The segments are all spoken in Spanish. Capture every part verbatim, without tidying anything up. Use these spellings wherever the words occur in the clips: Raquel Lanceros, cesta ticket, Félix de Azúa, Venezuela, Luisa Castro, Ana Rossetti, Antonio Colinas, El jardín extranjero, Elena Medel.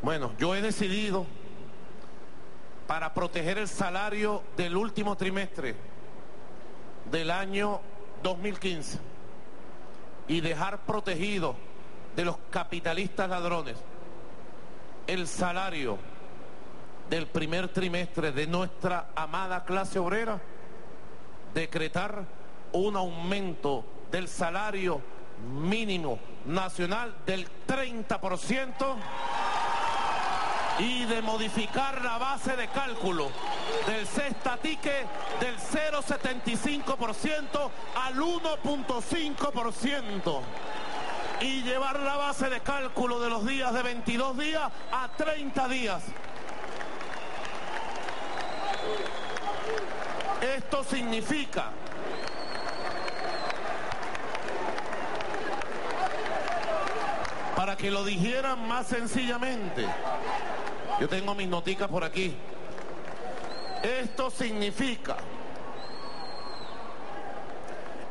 Bueno, yo he decidido, para proteger el salario del último trimestre del año dos mil quince y dejar protegido de los capitalistas ladrones el salario del primer trimestre de nuestra amada clase obrera, decretar un aumento del salario mínimo nacional del treinta por ciento y de modificar la base de cálculo del cestatique del cero coma setenta y cinco por ciento al uno coma cinco por ciento y llevar la base de cálculo de los días de veintidós días a treinta días. Esto significa para que lo dijeran más sencillamente, yo tengo mis noticas por aquí, esto significa,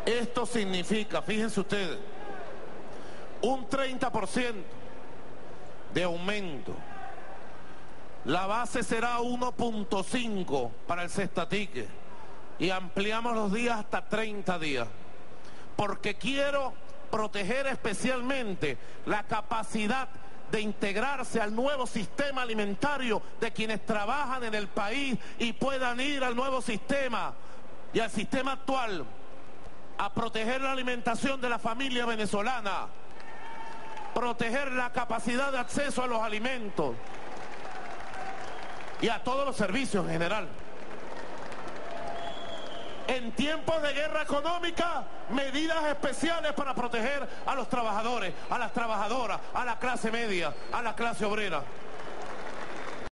esto significa, fíjense ustedes, un treinta por ciento de aumento, la base será uno coma cinco para el cestatique y ampliamos los días hasta treinta días, porque quiero proteger especialmente la capacidad de integrarse al nuevo sistema alimentario de quienes trabajan en el país y puedan ir al nuevo sistema y al sistema actual a proteger la alimentación de la familia venezolana, proteger la capacidad de acceso a los alimentos y a todos los servicios en general. En tiempos de guerra económica, medidas especiales para proteger a los trabajadores, a las trabajadoras, a la clase media, a la clase obrera.